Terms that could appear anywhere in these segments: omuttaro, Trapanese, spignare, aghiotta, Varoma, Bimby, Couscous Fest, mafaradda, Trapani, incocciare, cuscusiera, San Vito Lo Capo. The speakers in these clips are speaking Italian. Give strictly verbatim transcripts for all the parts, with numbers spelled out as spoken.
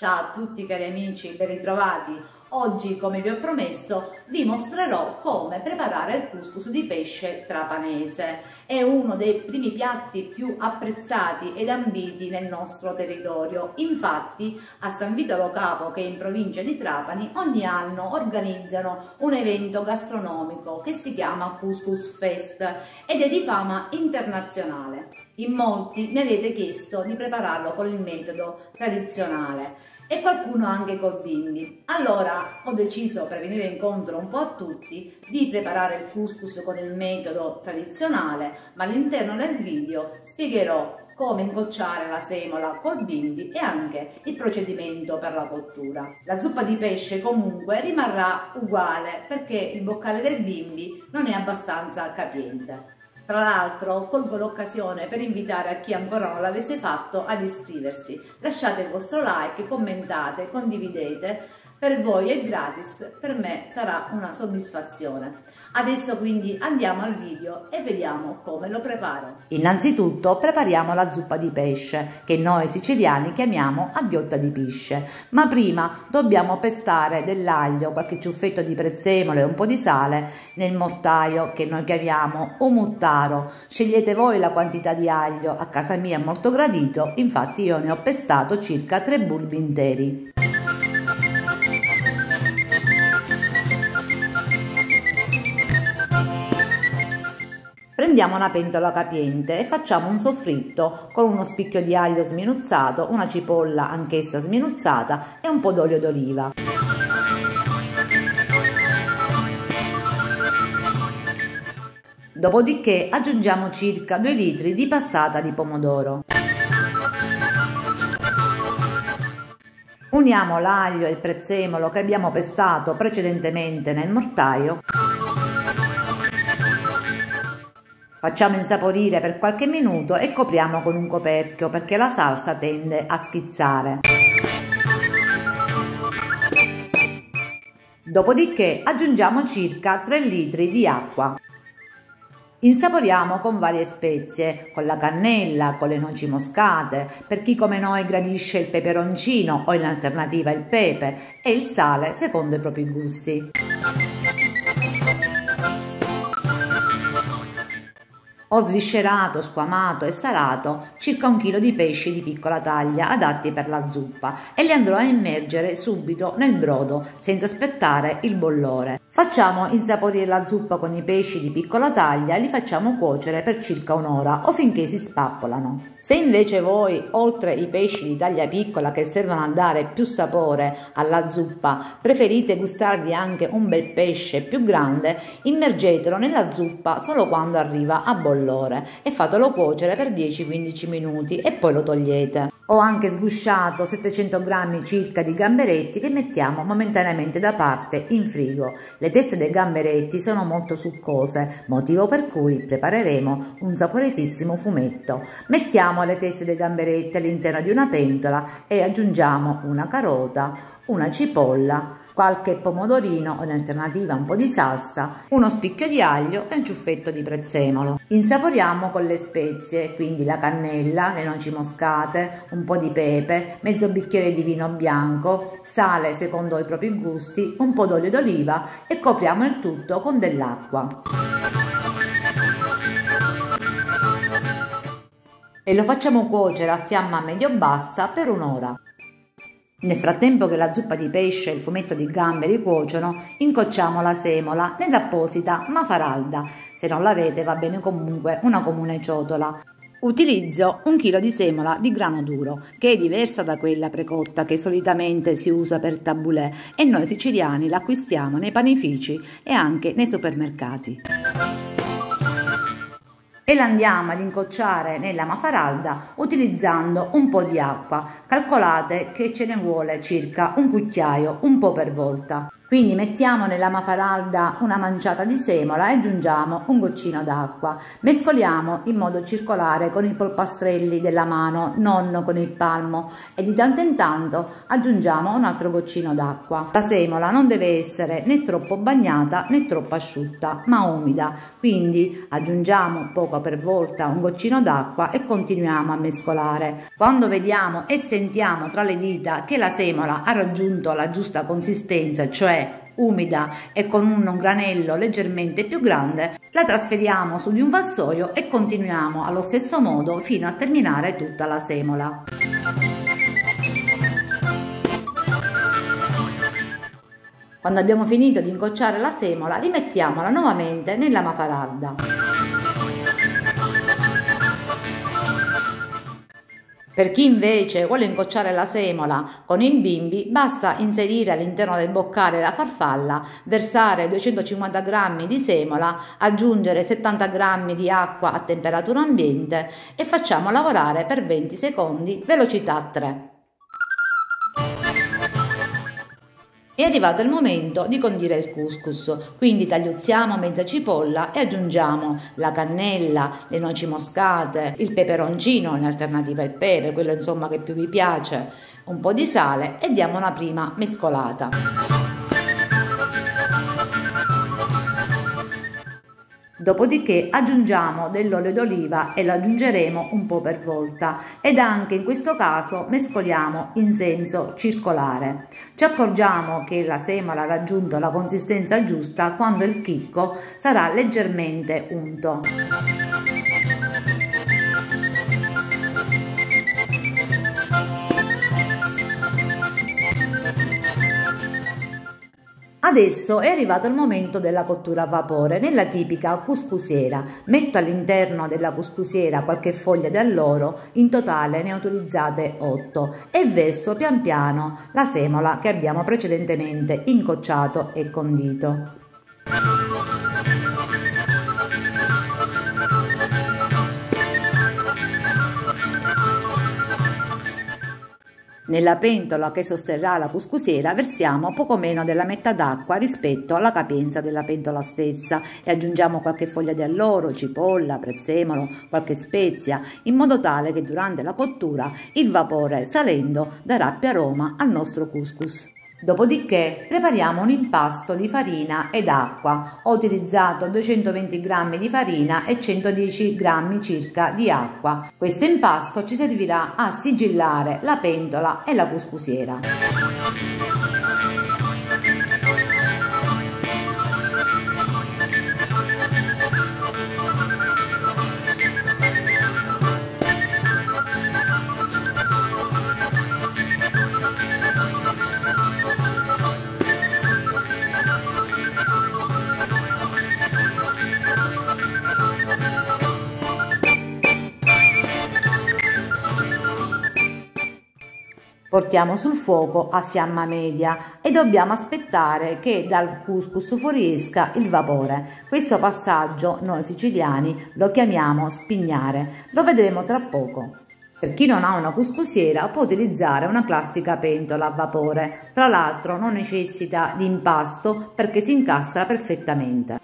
Ciao a tutti cari amici, ben ritrovati. Oggi, come vi ho promesso, vi mostrerò come preparare il couscous di pesce trapanese. È uno dei primi piatti più apprezzati ed ambiti nel nostro territorio. Infatti a San Vito Lo Capo, che è in provincia di Trapani, ogni anno organizzano un evento gastronomico che si chiama Couscous Fest ed è di fama internazionale. In molti mi avete chiesto di prepararlo con il metodo tradizionale e qualcuno anche col bimby. Allora ho deciso, per venire incontro un po' a tutti, di preparare il couscous con il metodo tradizionale, ma all'interno del video spiegherò come incocciare la semola col bimby e anche il procedimento per la cottura. La zuppa di pesce comunque rimarrà uguale perché il boccale del bimby non è abbastanza capiente. Tra l'altro colgo l'occasione per invitare a chi ancora non l'avesse fatto ad iscriversi. Lasciate il vostro like, commentate, condividete, per voi è gratis, per me sarà una soddisfazione. Adesso quindi andiamo al video e vediamo come lo preparo. Innanzitutto prepariamo la zuppa di pesce, che noi siciliani chiamiamo aghiotta di pisce, ma prima dobbiamo pestare dell'aglio, qualche ciuffetto di prezzemolo e un po' di sale nel mortaio, che noi chiamiamo omuttaro. Scegliete voi la quantità di aglio, a casa mia è molto gradito, infatti io ne ho pestato circa tre bulbi interi. Prendiamo una pentola capiente e facciamo un soffritto con uno spicchio di aglio sminuzzato, una cipolla anch'essa sminuzzata e un po' d'olio d'oliva. Dopodiché aggiungiamo circa due litri di passata di pomodoro. Uniamo l'aglio e il prezzemolo che abbiamo pestato precedentemente nel mortaio. Facciamo insaporire per qualche minuto e copriamo con un coperchio perché la salsa tende a schizzare. Dopodiché aggiungiamo circa tre litri di acqua. Insaporiamo con varie spezie, con la cannella, con le noci moscate, per chi come noi gradisce il peperoncino o in alternativa il pepe, e il sale secondo i propri gusti. Ho sviscerato, squamato e salato circa un chilo di pesci di piccola taglia adatti per la zuppa e li andrò a immergere subito nel brodo senza aspettare il bollore. Facciamo insaporire la zuppa con i pesci di piccola taglia e li facciamo cuocere per circa un'ora o finché si spappolano. Se invece voi, oltre i pesci di taglia piccola che servono a dare più sapore alla zuppa, preferite gustarvi anche un bel pesce più grande, immergetelo nella zuppa solo quando arriva a bollore e fatelo cuocere per dieci quindici minuti e poi lo togliete. Ho anche sgusciato settecento grammi circa di gamberetti che mettiamo momentaneamente da parte in frigo. Le teste dei gamberetti sono molto succose, motivo per cui prepareremo un saporitissimo fumetto. Mettiamo le teste dei gamberetti all'interno di una pentola e aggiungiamo una carota, una cipolla, qualche pomodorino o in alternativa un po' di salsa, uno spicchio di aglio e un ciuffetto di prezzemolo. Insaporiamo con le spezie, quindi la cannella, le noci moscate, un po' di pepe, mezzo bicchiere di vino bianco, sale secondo i propri gusti, un po' d'olio d'oliva e copriamo il tutto con dell'acqua. E lo facciamo cuocere a fiamma medio-bassa per un'ora. Nel frattempo che la zuppa di pesce e il fumetto di gamberi cuociono, incocciamo la semola nell'apposita mafaradda. Se non l'avete va bene comunque una comune ciotola. Utilizzo un chilo di semola di grano duro, che è diversa da quella precotta che solitamente si usa per tabulè, e noi siciliani l'acquistiamo nei panifici e anche nei supermercati. e la andiamo ad incocciare nella mafaradda utilizzando un po' di acqua. Calcolate che ce ne vuole circa un cucchiaio, un po' per volta. Quindi mettiamo nella mafaradda una manciata di semola e aggiungiamo un goccino d'acqua. Mescoliamo in modo circolare con i polpastrelli della mano, non con il palmo, e di tanto in tanto aggiungiamo un altro goccino d'acqua. La semola non deve essere né troppo bagnata né troppo asciutta, ma umida. Quindi aggiungiamo poco per volta un goccino d'acqua e continuiamo a mescolare. Quando vediamo e sentiamo tra le dita che la semola ha raggiunto la giusta consistenza, cioè umida e con un granello leggermente più grande, la trasferiamo su di un vassoio e continuiamo allo stesso modo fino a terminare tutta la semola. Quando abbiamo finito di incocciare la semola, rimettiamola nuovamente nella mafaradda. Per chi invece vuole incocciare la semola con il bimby, basta inserire all'interno del boccale la farfalla, versare duecentocinquanta grammi di semola, aggiungere settanta grammi di acqua a temperatura ambiente e facciamo lavorare per venti secondi, velocità tre. È arrivato il momento di condire il couscous, quindi tagliuzziamo mezza cipolla e aggiungiamo la cannella, le noci moscate, il peperoncino, in alternativa il pepe, quello insomma che più vi piace, un po' di sale e diamo una prima mescolata. Dopodiché aggiungiamo dell'olio d'oliva e lo aggiungeremo un po' per volta ed anche in questo caso mescoliamo in senso circolare. Ci accorgiamo che la semola ha raggiunto la consistenza giusta quando il chicco sarà leggermente unto. Adesso è arrivato il momento della cottura a vapore nella tipica cuscusiera. Metto all'interno della cuscusiera qualche foglia di alloro, in totale ne ho utilizzate otto, e verso pian piano la semola che abbiamo precedentemente incocciato e condito. Nella pentola che sosterrà la cuscusiera versiamo poco meno della metà d'acqua rispetto alla capienza della pentola stessa e aggiungiamo qualche foglia di alloro, cipolla, prezzemolo, qualche spezia, in modo tale che durante la cottura il vapore salendo darà più aroma al nostro couscous. Dopodiché prepariamo un impasto di farina ed acqua. Ho utilizzato duecentoventi grammi di farina e centodieci grammi circa di acqua. Questo impasto ci servirà a sigillare la pentola e la cuscusiera. Portiamo sul fuoco a fiamma media e dobbiamo aspettare che dal couscous fuoriesca il vapore. Questo passaggio noi siciliani lo chiamiamo spignare, lo vedremo tra poco. Per chi non ha una cuscusiera può utilizzare una classica pentola a vapore, tra l'altro non necessita di impasto perché si incastra perfettamente.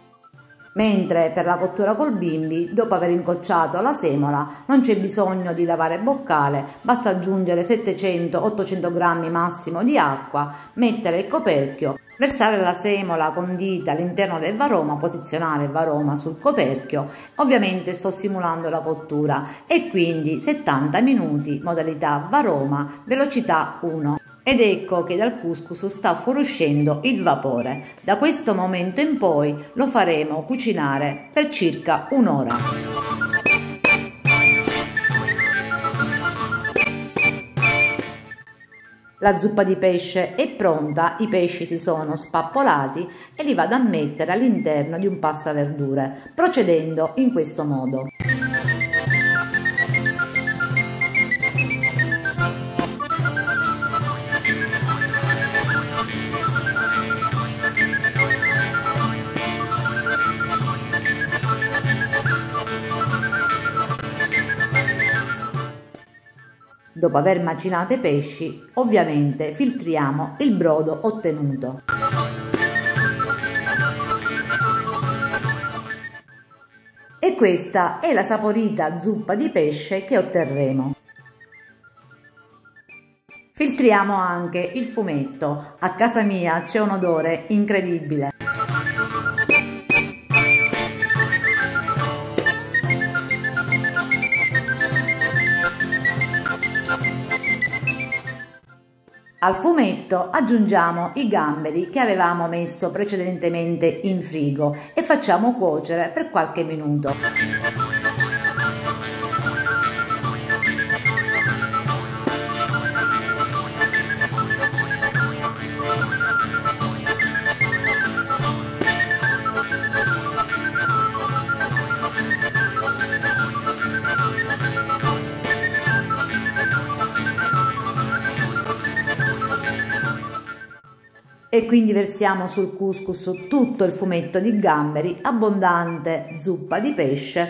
Mentre per la cottura col bimby, dopo aver incocciato la semola, non c'è bisogno di lavare boccale, basta aggiungere settecento ottocento grammi massimo di acqua, mettere il coperchio, versare la semola condita all'interno del varoma, posizionare il varoma sul coperchio, ovviamente sto simulando la cottura, e quindi settanta minuti, modalità varoma, velocità uno. Ed ecco che dal couscous sta fuoriuscendo il vapore. Da questo momento in poi lo faremo cucinare per circa un'ora. La zuppa di pesce è pronta, i pesci si sono spappolati e li vado a mettere all'interno di un passaverdure, procedendo in questo modo. Thank you. Dopo aver macinato i pesci, ovviamente filtriamo il brodo ottenuto. E questa è la saporita zuppa di pesce che otterremo. Filtriamo anche il fumetto. A casa mia c'è un odore incredibile. Al fumetto aggiungiamo i gamberi che avevamo messo precedentemente in frigo e facciamo cuocere per qualche minuto. E quindi versiamo sul couscous tutto il fumetto di gamberi, abbondante zuppa di pesce.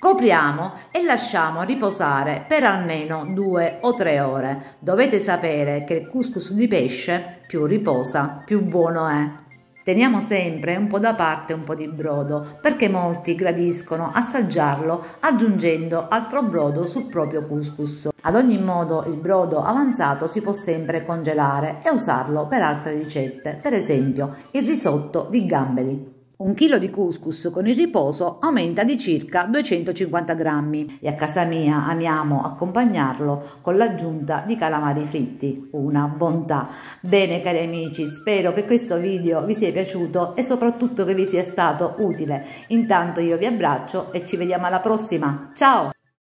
Copriamo e lasciamo riposare per almeno due o tre ore. Dovete sapere che il couscous di pesce più riposa, più buono è. Teniamo sempre un po' da parte un po' di brodo, perché molti gradiscono assaggiarlo aggiungendo altro brodo sul proprio couscous. Ad ogni modo, il brodo avanzato si può sempre congelare e usarlo per altre ricette, per esempio il risotto di gamberi. Un chilo di couscous con il riposo aumenta di circa duecentocinquanta grammi e a casa mia amiamo accompagnarlo con l'aggiunta di calamari fritti, una bontà. Bene cari amici, spero che questo video vi sia piaciuto e soprattutto che vi sia stato utile. Intanto io vi abbraccio e ci vediamo alla prossima. Ciao!